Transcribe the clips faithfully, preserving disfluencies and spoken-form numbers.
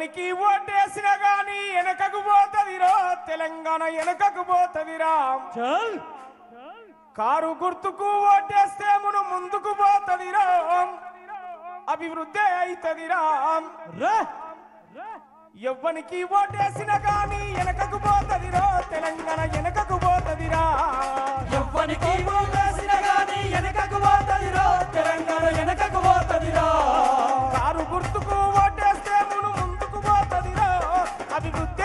అతనికి ఓటేసిన గాని ఎనకకు పోతదిరో తెలంగాణ ఎనకకు పోతదిరా చల్ కారు గుర్తుకు ఓటేస్తే మనం ముందుకు పోతదిరా అభివృద్ధి అయితదిరా రే యవ్వనికి ఓటేసిన గాని ఎనకకు పోతదిరో తెలంగాణ ఎనకకు పోతదిరా యవ్వనికి ఓటేసిన గాని ఎనకకు పోతదిరో తెలంగాణ ఎనకకు పోతదిరా కారు గుర్తుకు ఓటేస్తే మనం ముందుకు పోతదిరా అభివృద్ధి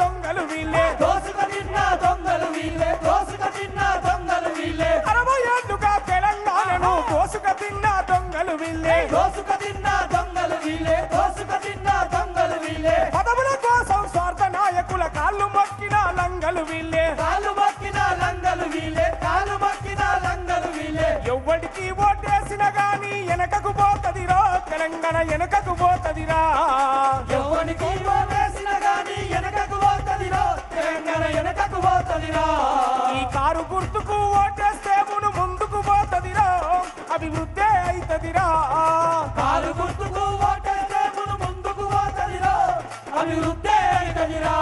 దొంగలు వీళ్ళే దోసుక తిన్న దొంగలు వీళ్ళే దోసుక తిన్న దొంగలు వీళ్ళే అరవై ఏళ్లుగా తెలంగాణను దోసుక తిన్న దొంగలు వీళ్ళే దోసుక తిన్న దొంగలు వీళ్ళే దోసుక తిన్న దొంగలు వీళ్ళే పదవుల కోసం స్వార్థ నాయకుల కాళ్ళు మొక్కిన లంగలు వీళ్ళే కాళ్ళు మొక్కిన లంగలు వీళ్ళే కాళ్ళు మొక్కిన లంగలు వీళ్ళే ఎవరికి ఓటేసిన గాని వెనకకు పోతదిరో తెలంగాణ వెనకకు పోతదిరా ఎవరికి ఓటేసిన గాని వెనకకు పోతదిరో తెలంగాణ వెనకకు పోతదిరా ఈ కారు గుర్తుకు ఓటేస్తే మును ముందుకు పోతదిరా అభివృద్ధి అయితదిరా కారు గుర్తుకు ఓటేస్తే మును ముందుకు పోతదిరా అభివృద్ధి అయితదిరా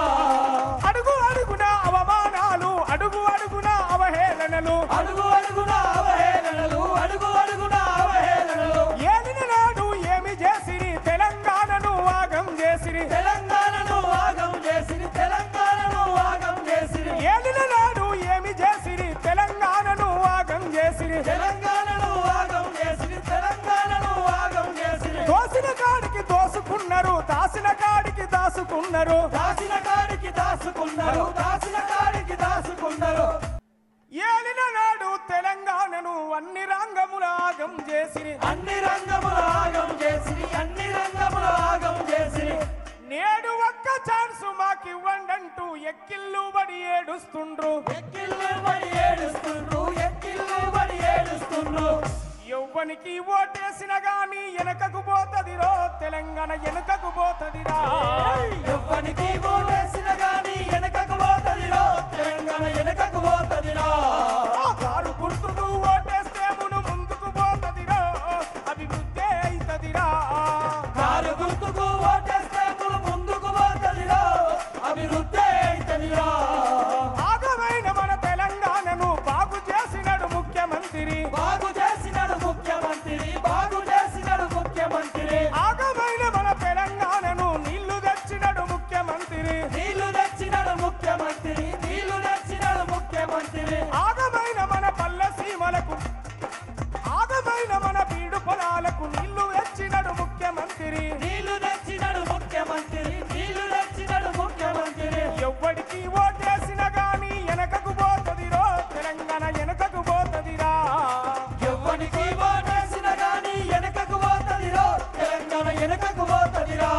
అడుగు అడుగున అవమానాలు అడుగు అడుగున అవహేళనలు అడుగు అడుగున అవహేళనలు అడుగు అడుగున అవహేళనలు ఏలిన నాడు ఏమి చేసిరి తెలంగాణను ఆగం చేసిరి తెలంగాణను ఆగం చేసిరి తెలంగాణను ఆగం చేసిరి ఏలిన నాడు ఏమి చేసిరి తెలంగాణను ఆగం చేసిరి తెలంగాణను ఆగం చేసిరి తెలంగాణను ఆగం చేసిరి దోసిన కాడికి దోసుకున్నారు దాసిన కాడికి దాసుకున్నారు దాసిన కాడికి దాసుకున్నారు దాసిన కాడికి దాసుకున్నారు ఏలిన నాడు తెలంగాణను అన్ని రంగముల ఆగం చేసిరి అన్ని రంగముల ఆగం చేసిరి అన్ని రంగముల ఆగం చేసిరి నేడు ఒక్క ఛాన్స్ మాకి ఇవ్వండంటూ ఎక్కిళ్ళు బడి ఏడుస్తుండ్రు ఎక్కిళ్ళు బడి ఏడుస్తుండ్రు ఎక్కిళ్ళు బడి ఏడుస్తుండ్రు యవ్వనికి ఓటేసిన గాని వెనకకు పోతదిరో తెలంగాణ వెనకకు పోతదిరా యవ్వనికి ఓటేసిన గాని వెనకకు పోతదిరో తెలంగాణ వెనకకు పోతదిరా కారు గుర్తుకు ఓటేస్తే మును ముందుకు పోతదిరో అభివృద్ధి అయితదిరా కారు గుర్తుకు ఓటేస్తే మును ముందుకు పోతదిరో అభివృద్ధి అయితదిరా ఆగమైన మన తెలంగాణను బాగు చేసినాడు ముఖ్యమంత్రి బాగు చేసినాడు ముఖ్యమంత్రి బాగు చేసినాడు ముఖ్యమంత్రి ఆగమైన మన తెలంగాణను నీళ్లు తెచ్చినాడు ముఖ్యమంత్రి నీళ్లు తెచ్చినాడు ముఖ్యమంత్రి నీళ్లు తెచ్చినాడు ముఖ్యమంత్రి ఆగమైన మన పల్లె సీమలకు ఆగమైన మన బీడు పొలాలకు నీళ్లు తెచ్చినాడు ముఖ్యమంత్రి నీళ్లు తెచ్చినాడు ముఖ్యమంత్రి నీళ్లు తెచ్చినాడు ముఖ్యమంత్రి ఎవ్వడికి ఓటేసిన గాని వెనకకు పోతదిరో తెలంగాణ వెనకకు పోతదిరా ఎవరికి ఓటేసిన గాని వెనకకు పోతదిరో తెలంగాణ వెనకకు పోతదిరా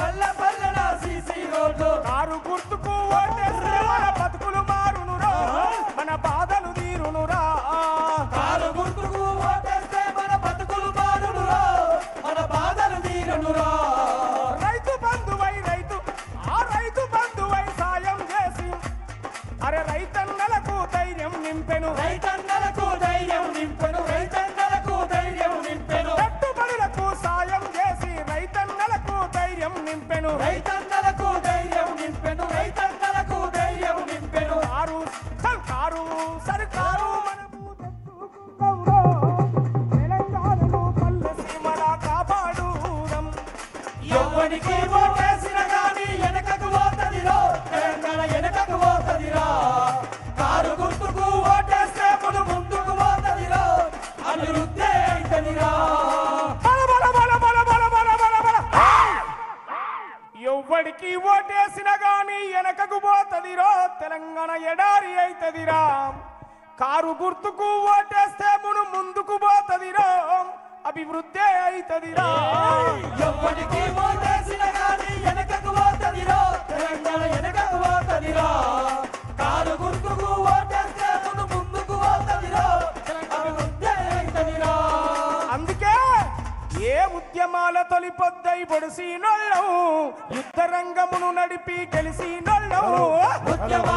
పల్లె పల్లెన సీసీ రోడ్లు కారు గుర్తుకు ఓటేస్తే మన బతుకులు మారునురా మన బాధలు తీరునురా కారు గుర్తుకు ఓటేస్తే మన బతుకులు మారునురా మన బాధలు తీరునురా రైతు బంధువై రైతు ఆ రైతు బంధువై సాయం చేసి అరే రైతన్నలకు ధైర్యం నింపెను రైతన్నలకు ధైర్యం నింపెను రైతన్నలకు ధైర్యం నింపెను పెట్టుబడులకు కారు గుర్తుకు ఓటేస్తే మును ముందుకు పోతదిరా అభివృద్ధి అయితదిరా ఎప్పటికీ ఓటేసిన గాని వెనకకు పోతదిరా తెలంగాణ వెనకకు పోతదిరా కారు గుర్తుకు ఓటేస్తే మును ముందుకు పోతదిరా అభివృద్ధి అయితదిరా అందుకే ఏ ఉద్యమాల తొలి పొద్దై పొడిసినోళ్ళు యుద్ధ రంగమును నడిపి గెలిసినోళ్ళు ఉద్యమ